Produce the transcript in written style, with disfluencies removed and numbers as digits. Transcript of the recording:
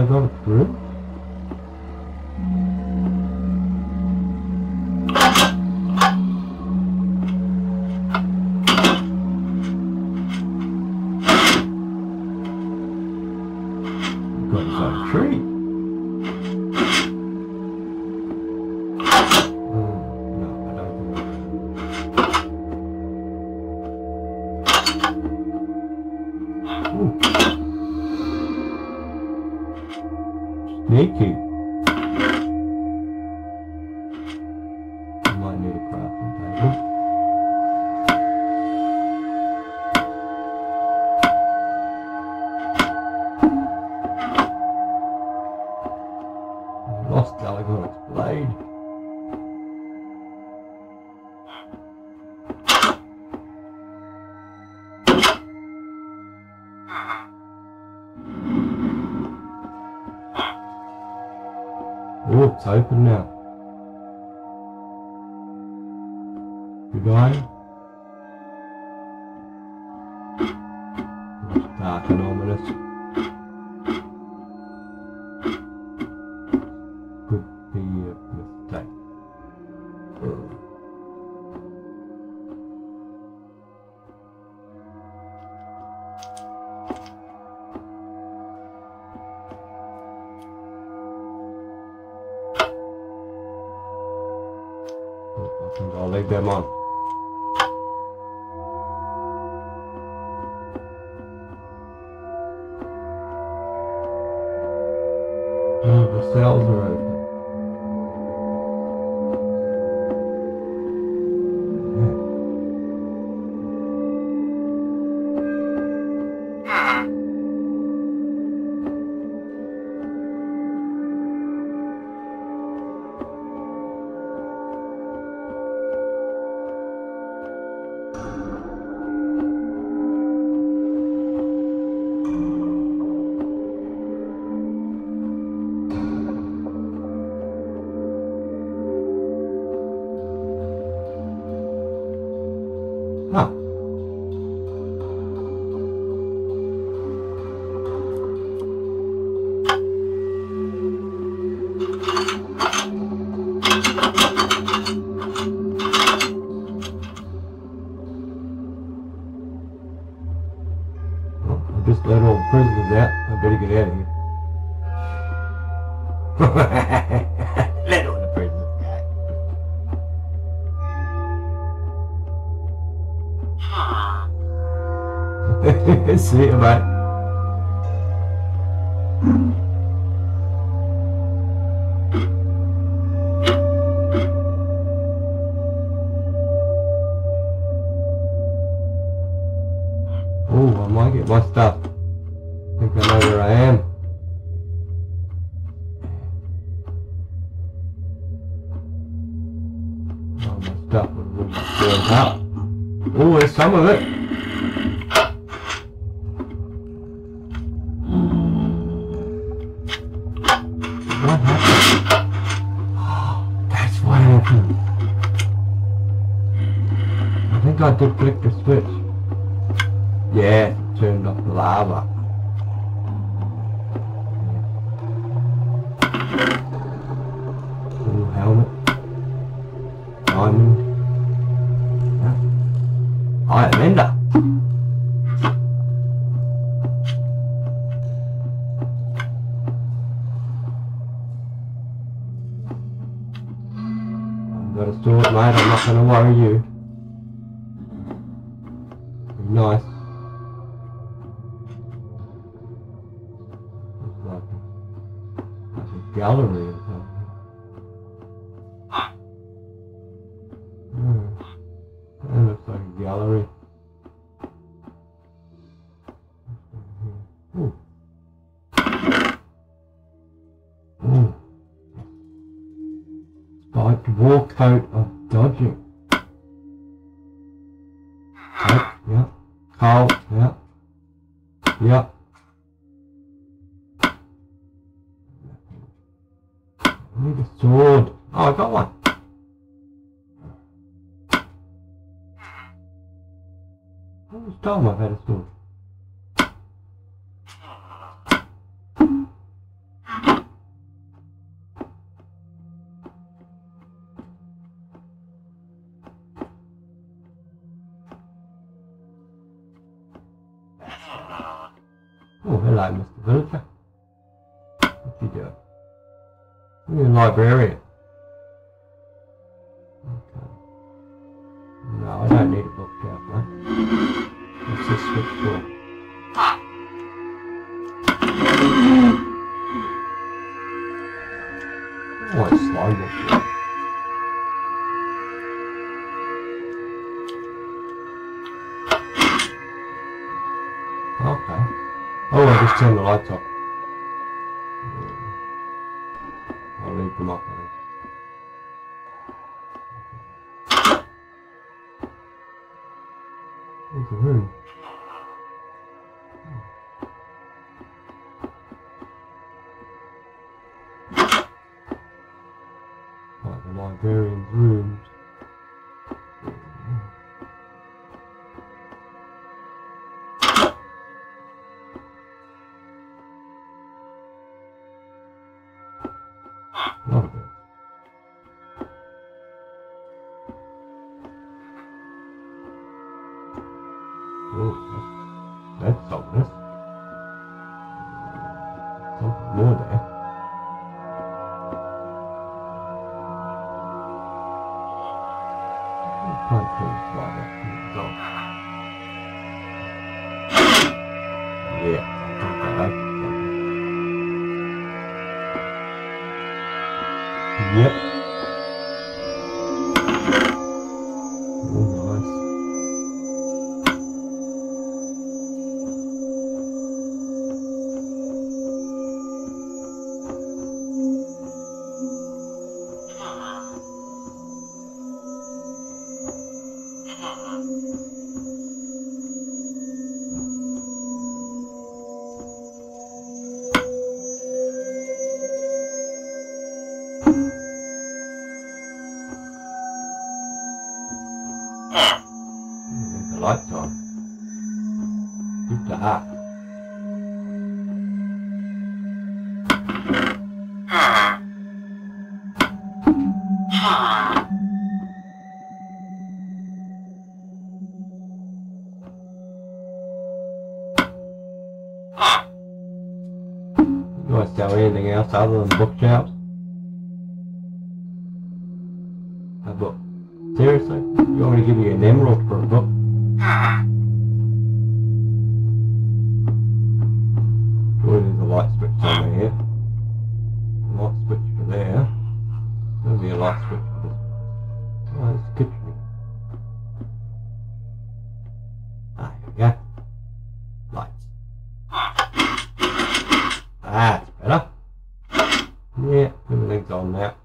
I gone through? Oh, it's open now. Goodbye. It's dark and ominous. Could be a mistake. I'll leave them on. Oh, the cells are open. Just let all the prisoners out. I better get out of here. Let all the prisoners out. See you, mate. My stuff. I think I know where I am. Oh, my stuff was really filled out. Oh, there's some of it. What happened? Oh, that's what happened. I think I did click the switch. Yeah. Turned off the lava. Little helmet. Diamond. Yeah. I am Ender. I've got a sword, mate. I'm not going to worry you. Be nice. Gallery or something. That looks like a gallery. Ooh. Ooh. Spiked war coat of dodging. Yep, yep. Cold, yep. Yep. I need a sword. Oh, I got one. I was told I've had a sword. Oh, hello, Mr. Villager. What you doing? You're a librarian. Okay. No, I don't need a book, carefully. What's this switch for? Oh, it's slow looking. Okay. Oh, I just turned the lights off. I'll leave them off, I think. There's a room. Like the librarian's rooms. Not a bit. Oh, that's ominous. Something more there. I can't tell why that's off. Yeah, I think that. Yep. Oh, nice. Lights on. Keep the hat. Do I sell anything else other than bookshelves? A book. Seriously? You want me to give you an emerald for a book? Surely there's a light switch somewhere here. A light switch for there. There'll be a light switch for this one. Oh, it's kitchen. Ah, here we go. Lights. That's better. Yeah, everything's on now.